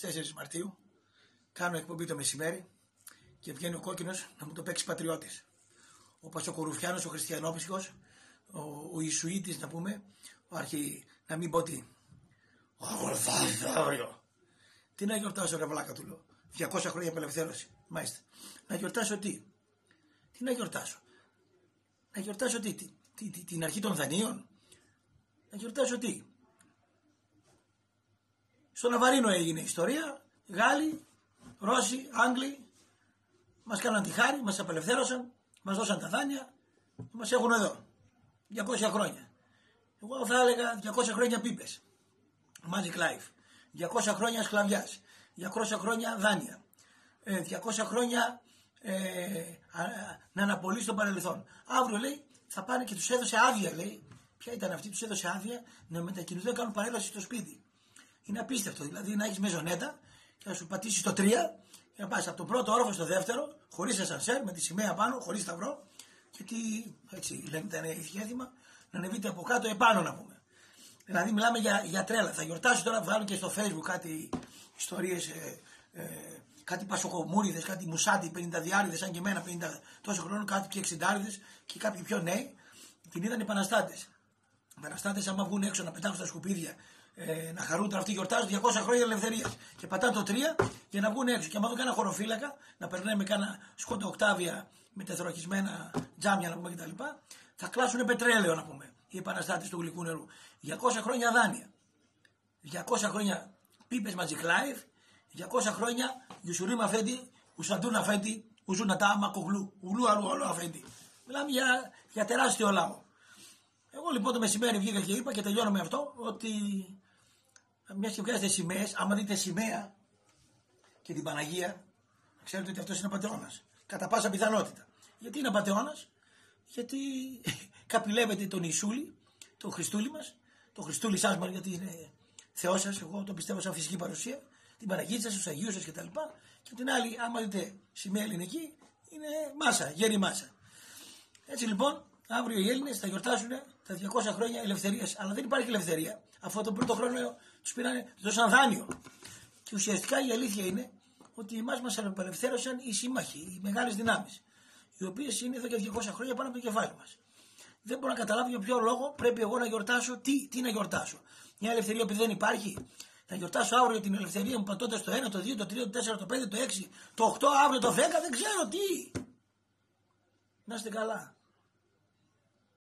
24 Μαρτίου, κάνω εκπομπή το μεσημέρι και βγαίνει ο κόκκινος να μου το παίξει πατριώτης. Ο Πασοκορουφιάνος, ο χριστιανόφυσικος, ο Ισουίτης να πούμε, ο αρχή, να μην πω τι. Τι να γιορτάσω ρε βλάκα του λέω, 200 χρόνια απελευθέρωση, μάλιστα. Να γιορτάσω τι, τι να γιορτάσω. Να γιορτάσω τι, την αρχή των δανείων. Να γιορτάσω τι. Στο Ναβαρίνο έγινε η ιστορία, Γάλλοι, Ρώσοι, Άγγλοι, μας κάναν τη χάρη, μας απελευθέρωσαν, μας δώσαν τα δάνεια, μας έχουν εδώ, 200 χρόνια. Εγώ θα έλεγα 200 χρόνια πίπες, Magic Life, 200 χρόνια σκλαβιάς, 200 χρόνια δάνεια, 200 χρόνια να αναπολύσει το παρελθόν. Αύριο λέει θα πάνε και τους έδωσε άδεια λέει, ποια ήταν αυτή, τους έδωσε άδεια να μετακινηθούν, κάνουν παρέλαση στο σπίτι. Είναι απίστευτο, δηλαδή να έχεις μεζονέτα και να σου πατήσεις το 3 και να πας από τον πρώτο όροφο στο δεύτερο, χωρίς ασανσέρ, με τη σημαία πάνω, χωρίς σταυρό, γιατί έτσι λένε ήταν ηθιέθημα, να ανεβείτε από κάτω επάνω να πούμε. Δηλαδή μιλάμε για τρέλα. Θα γιορτάσω τώρα, βγάλω και στο Facebook κάτι ιστορίες, κάτι πασοκομούριδες, κάτι μουσάτι, 50 διάριδες, σαν και εμένα 50 τόσο χρόνο, κάτι και 60 και κάποιοι πιο νέοι, την είδαν οι επαναστάτες. Οι επαναστάτες άμα βγουν έξω να πετάξουν τα σκουπίδια, να χαρούν, αυτοί γιορτάζουν 200 χρόνια ελευθερίας και πατάνε το 3 για να βγουν έξω. Και άμα δουν κάνα χωροφύλακα να περνάει με κάνα σκόντο οκτάβια με τεθωρακισμένα τζάμια να πούμε κτλ. Θα κλάσουν πετρέλαιο να πούμε οι επαναστάτες του γλυκού νερού. 200 χρόνια δάνεια, 200 χρόνια πίπες Magic Life, 200 χρόνια Γιουσουρίμ Αφέντη, Ουσαντούν Αφέντη, Ουζουνατά Μακογλού, Ουλού Αλού Αφέντη. Μιλάμε για τεράστιο λαό. Εγώ λοιπόν το μεσημέρι βγήκα και είπα και τελειώνω με αυτό ότι μια και βγάζετε σημαίες, άμα δείτε σημαία και την Παναγία, ξέρετε ότι αυτός είναι απατεώνας. Κατά πάσα πιθανότητα. Γιατί είναι απατεώνας, γιατί καπηλεύεται τον Ιησούλη, τον Χριστούλη μας, τον Χριστούλη σας μας, γιατί είναι Θεός σας, εγώ τον πιστεύω σαν φυσική παρουσία, την Παναγία σας, τους Αγίους σας κτλ. Και απ' την άλλη, άμα δείτε σημαία ελληνική, είναι μάσα, γέρη μάσα. Έτσι λοιπόν. Αύριο οι Έλληνες θα γιορτάσουν τα 200 χρόνια ελευθερίας. Αλλά δεν υπάρχει ελευθερία. Αφού τον πρώτο χρόνο τους πήρανε, τους δώσαν δάνειο. Και ουσιαστικά η αλήθεια είναι ότι εμάς μας απελευθέρωσαν οι σύμμαχοι, οι μεγάλες δυνάμεις. Οι οποίες είναι εδώ και 200 χρόνια πάνω από το κεφάλι μας. Δεν μπορώ να καταλάβω για ποιο λόγο πρέπει εγώ να γιορτάσω. Τι να γιορτάσω. Μια ελευθερία που δεν υπάρχει. Να γιορτάσω αύριο την ελευθερία μου πατώντας το 1, το 2, το 3, το 4, το 5, το 6, το 8, αύριο το 10, δεν ξέρω τι. Να είστε καλά.